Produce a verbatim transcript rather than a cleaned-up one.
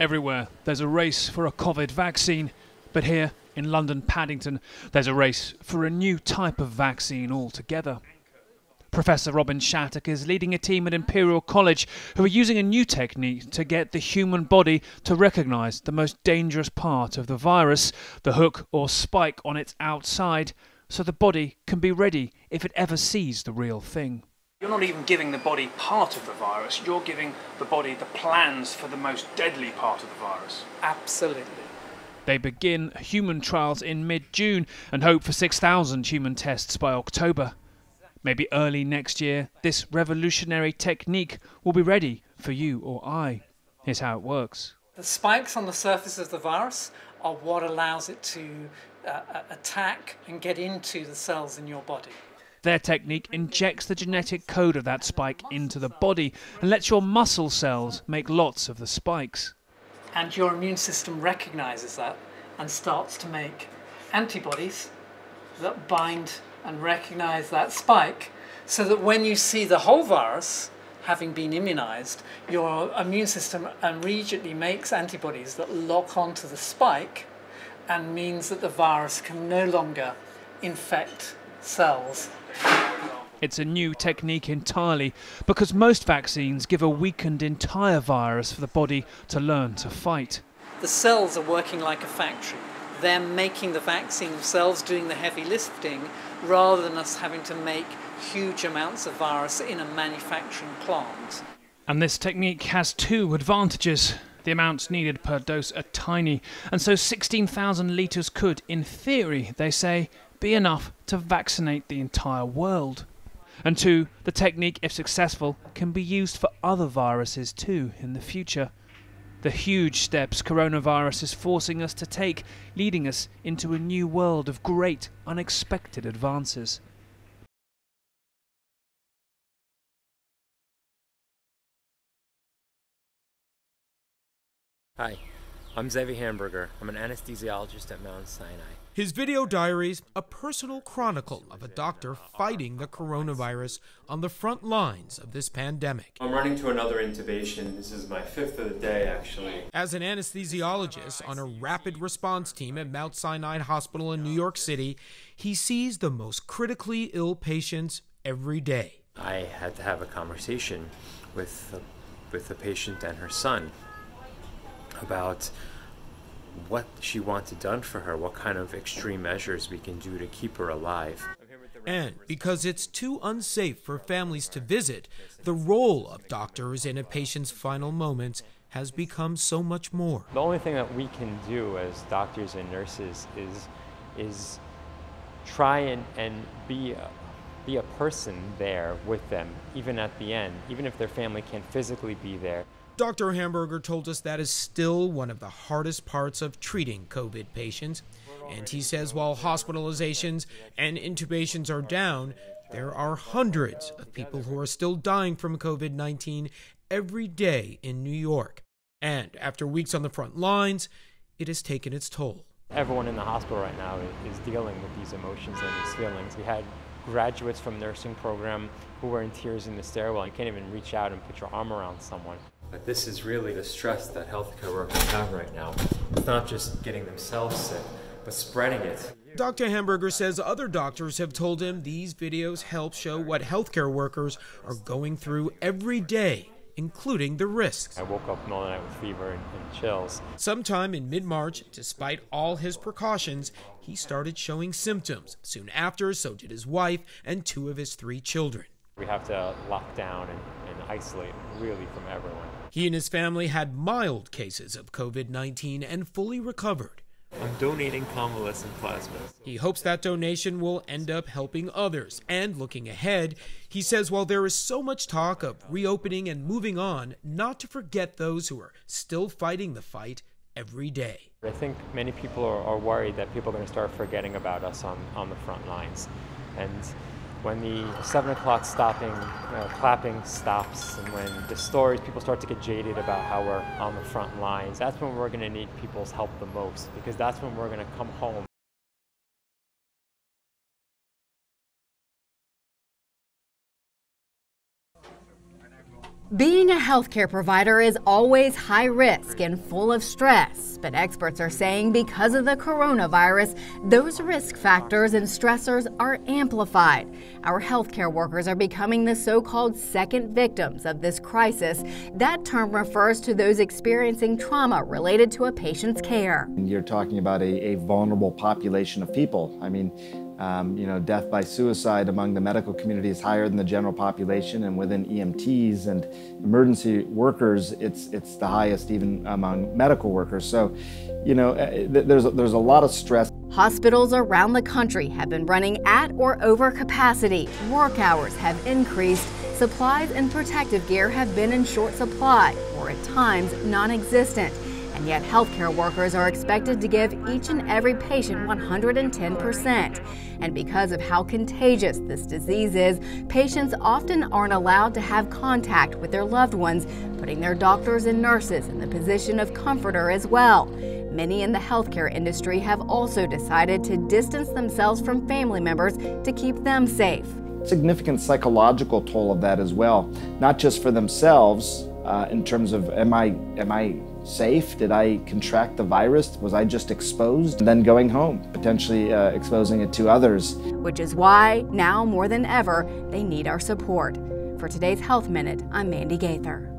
Everywhere there's a race for a COVID vaccine, but here in London Paddington there's a race for a new type of vaccine altogether. Professor Robin Shattuck is leading a team at Imperial College who are using a new technique to get the human body to recognise the most dangerous part of the virus, the hook or spike on its outside, so the body can be ready if it ever sees the real thing. You're not even giving the body part of the virus, you're giving the body the plans for the most deadly part of the virus. Absolutely. They begin human trials in mid-June and hope for six thousand human tests by October. Maybe early next year, this revolutionary technique will be ready for you or I. Here's how it works. The spikes on the surface of the virus are what allows it to uh, attack and get into the cells in your body. Their technique injects the genetic code of that spike into the body and lets your muscle cells make lots of the spikes. And your immune system recognises that and starts to make antibodies that bind and recognise that spike, so that when you see the whole virus having been immunised, your immune system immediately makes antibodies that lock onto the spike and means that the virus can no longer infect cells. It's a new technique entirely, because most vaccines give a weakened entire virus for the body to learn to fight. The cells are working like a factory. They're making the vaccine themselves, doing the heavy lifting, rather than us having to make huge amounts of virus in a manufacturing plant. And this technique has two advantages. The amounts needed per dose are tiny, and so sixteen thousand litres could, in theory, they say, be enough to vaccinate the entire world. And two, the technique, if successful, can be used for other viruses too in the future. The huge steps coronavirus is forcing us to take, leading us into a new world of great, unexpected advances. Hi. I'm Zevi Hamburger. I'm an anesthesiologist at Mount Sinai. His video diaries, a personal chronicle of a doctor fighting the coronavirus on the front lines of this pandemic. I'm running to another intubation. This is my fifth of the day, actually. As an anesthesiologist on a rapid response team at Mount Sinai Hospital in New York City, he sees the most critically ill patients every day. I had to have a conversation with the, with the patient and her son about what she wanted done for her, what kind of extreme measures we can do to keep her alive. And because it's too unsafe for families to visit, the role of doctors in a patient's final moments has become so much more. The only thing that we can do as doctors and nurses is, is try and, and be, a, be a person there with them, even at the end, even if their family can't physically be there. Doctor Hamburger told us that is still one of the hardest parts of treating COVID patients, and he says while hospitalizations and intubations are down, there are hundreds of people who are still dying from COVID nineteen every day in New York. And after weeks on the front lines, it has taken its toll. Everyone in the hospital right now is dealing with these emotions and these feelings. We had graduates from the nursing program who were in tears in the stairwell. You can't even reach out and put your arm around someone. But this is really the stress that healthcare workers have right now. It's not just getting themselves sick, but spreading it. Doctor Hamburger says other doctors have told him these videos help show what healthcare workers are going through every day, including the risks. I woke up all night with fever and, and chills. Sometime in mid-March, despite all his precautions, he started showing symptoms. Soon after, so did his wife and two of his three children. We have to lock down and, and isolate really from everyone. He and his family had mild cases of COVID nineteen and fully recovered. I'm donating convalescent plasma. He hopes that donation will end up helping others. And looking ahead, he says while there is so much talk of reopening and moving on, not to forget those who are still fighting the fight every day. I think many people are, are worried that people are going to start forgetting about us on, on the front lines. And when the seven o'clock stopping, uh, clapping stops, and when the stories, people start to get jaded about how we're on the front lines, that's when we're gonna need people's help the most, because that's when we're gonna come home. Being a healthcare provider is always high risk and full of stress, but experts are saying because of the coronavirus, those risk factors and stressors are amplified. Our healthcare workers are becoming the so-called second victims of this crisis. That term refers to those experiencing trauma related to a patient's care. You're talking about a, a vulnerable population of people. I mean, Um, you know, death by suicide among the medical community is higher than the general population, and within E M Ts and emergency workers, it's it's the highest even among medical workers. So, you know, there's there's a lot of stress. Hospitals around the country have been running at or over capacity. Work hours have increased. Supplies and protective gear have been in short supply, or at times non-existent. And yet healthcare workers are expected to give each and every patient one hundred ten percent. And because of how contagious this disease is, patients often aren't allowed to have contact with their loved ones, putting their doctors and nurses in the position of comforter as well. Many in the healthcare industry have also decided to distance themselves from family members to keep them safe. Significant psychological toll of that as well, not just for themselves, uh, in terms of am I, am I safe? Did I contract the virus? Was I just exposed? And then going home, potentially uh, exposing it to others. Which is why, now more than ever, they need our support. For today's Health Minute, I'm Mandy Gaither.